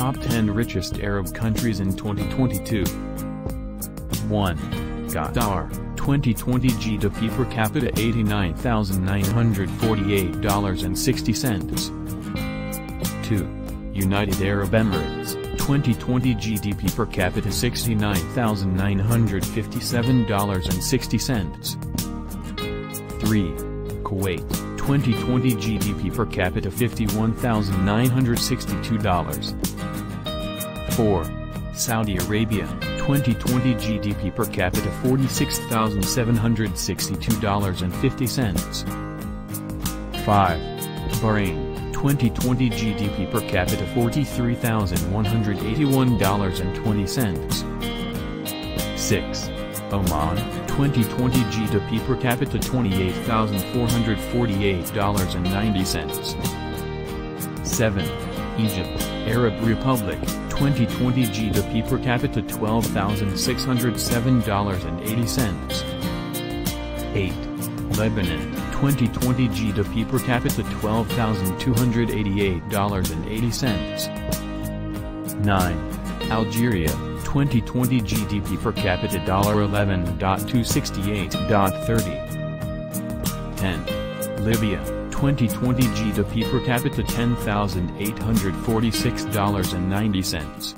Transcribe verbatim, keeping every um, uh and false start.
Top ten Richest Arab Countries in twenty twenty-two. one. Qatar, twenty twenty G D P per capita eighty-nine thousand nine hundred forty-eight dollars and sixty cents. two. United Arab Emirates, twenty twenty G D P per capita sixty-nine thousand nine hundred fifty-seven dollars and sixty cents. three. Kuwait, twenty twenty G D P per capita fifty-one thousand nine hundred sixty-two dollars. four. Saudi Arabia, twenty twenty G D P per capita forty-six thousand seven hundred sixty-two dollars and fifty cents. five. Bahrain, twenty twenty G D P per capita forty-three thousand one hundred eighty-one dollars and twenty cents. six. Oman, twenty twenty G D P per capita twenty-eight thousand four hundred forty-eight dollars and ninety cents. seven. Egypt, Arab Republic, twenty twenty G D P per capita twelve thousand six hundred seven dollars and eighty cents. eight. Lebanon, twenty twenty G D P per capita twelve thousand two hundred eighty-eight dollars and eighty cents. nine. Algeria, twenty twenty G D P per capita eleven thousand two hundred sixty-eight dollars and thirty cents. ten. Libya, twenty twenty G D P per capita ten thousand eight hundred forty-six dollars and ninety cents.